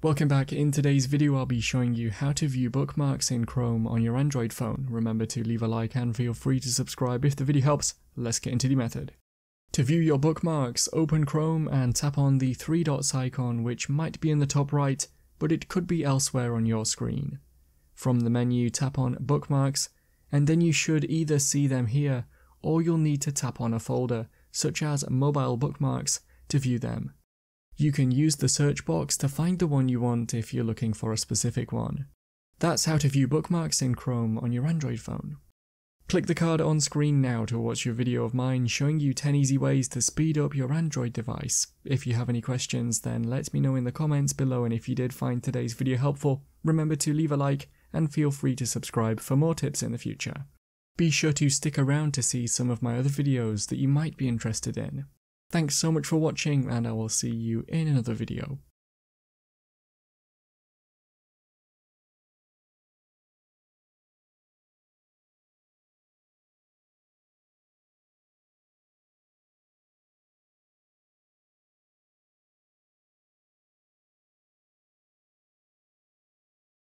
Welcome back. In today's video I'll be showing you how to view bookmarks in Chrome on your Android phone. Remember to leave a like and feel free to subscribe if the video helps. Let's get into the method. To view your bookmarks, open Chrome and tap on the three dots icon, which might be in the top right, but it could be elsewhere on your screen. From the menu, tap on Bookmarks, and then you should either see them here, or you'll need to tap on a folder, such as Mobile Bookmarks, to view them. You can use the search box to find the one you want if you're looking for a specific one. That's how to view bookmarks in Chrome on your Android phone. Click the card on screen now to watch your video of mine showing you 10 easy ways to speed up your Android device. If you have any questions, then let me know in the comments below, and if you did find today's video helpful, remember to leave a like and feel free to subscribe for more tips in the future. Be sure to stick around to see some of my other videos that you might be interested in. Thanks so much for watching, and I will see you in another video.